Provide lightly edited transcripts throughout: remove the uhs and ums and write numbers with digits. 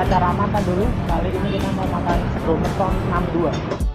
acara Makan Dulu. Kali ini kita mau makan Oseng Mercon 62.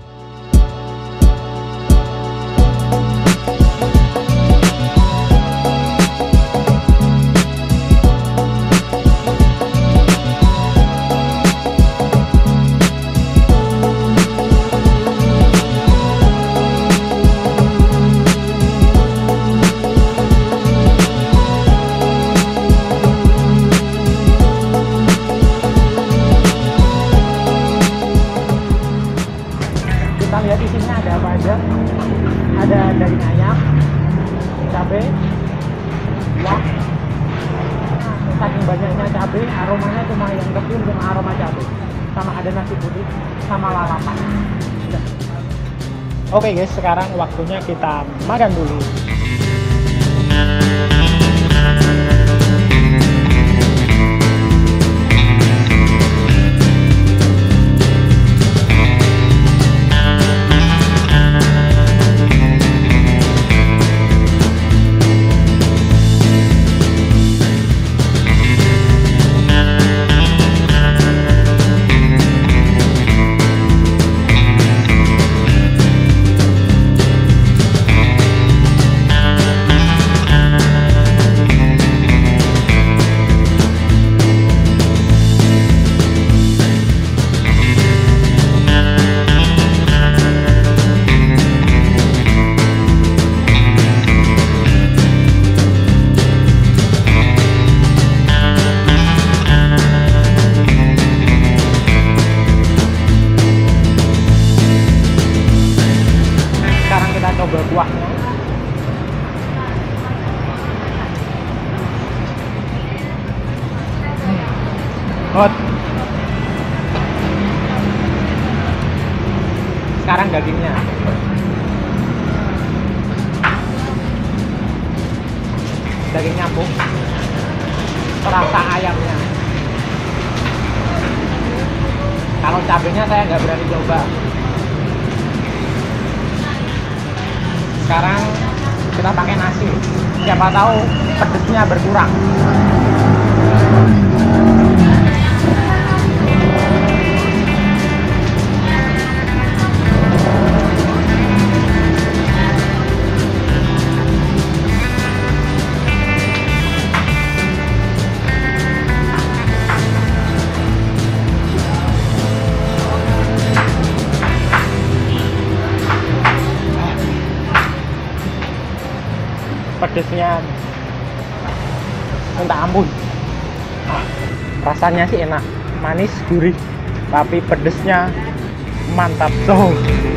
Kita lihat isinya ada apa aja. Ada daging ayam, cabai, wah, saking banyaknya cabai, aromanya cuma yang kecium cuma aroma cabai, sama ada nasi putih, sama lalapan. Oke guys, sekarang waktunya kita makan dulu. Buahnya hot. Sekarang dagingnya empuk, terasa ayamnya. Kalau cabenya saya nggak berani coba. Sekarang kita pakai nasi, siapa tahu pedesnya berkurang. Pedesnya minta ampun. Rasanya sih enak, manis, gurih, tapi pedesnya mantap. So